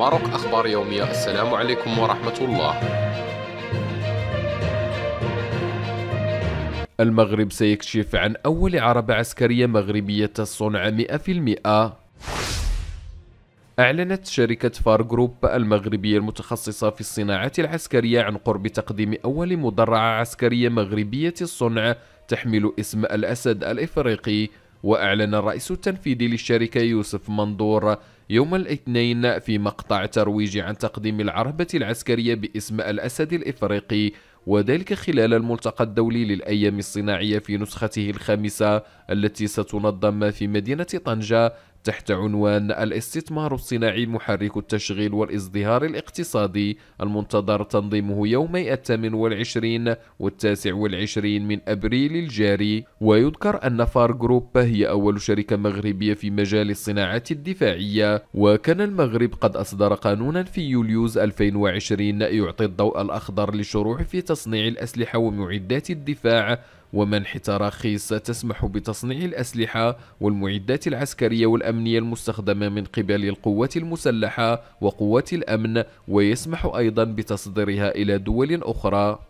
ماروك أخبار يومية. السلام عليكم ورحمة الله. المغرب سيكشف عن أول عربة عسكرية مغربية الصنع 100%. أعلنت شركة فار جروب المغربية المتخصصة في الصناعات العسكرية عن قرب تقديم أول مدرعة عسكرية مغربية الصنع تحمل اسم الأسد الأفريقي. وأعلن الرئيس التنفيذي للشركة يوسف مندور يوم الاثنين في مقطع ترويج عن تقديم العربة العسكرية باسم الأسد الأفريقي، وذلك خلال الملتقى الدولي للأيام الصناعية في نسخته الخامسة التي ستنظم في مدينة طنجة تحت عنوان الاستثمار الصناعي محرك التشغيل والازدهار الاقتصادي، المنتظر تنظيمه يومي 28 و29 من أبريل الجاري. ويذكر أن فار جروب هي أول شركة مغربية في مجال الصناعات الدفاعية، وكان المغرب قد أصدر قانونا في يوليوز 2020 يعطي الضوء الأخضر للشروع في تصنيع الأسلحة ومعدات الدفاع، ومنح تراخيص تسمح بتصنيع الأسلحة والمعدات العسكرية والأمنية المستخدمة من قبل القوات المسلحة وقوات الأمن، ويسمح أيضا بتصديرها إلى دول أخرى.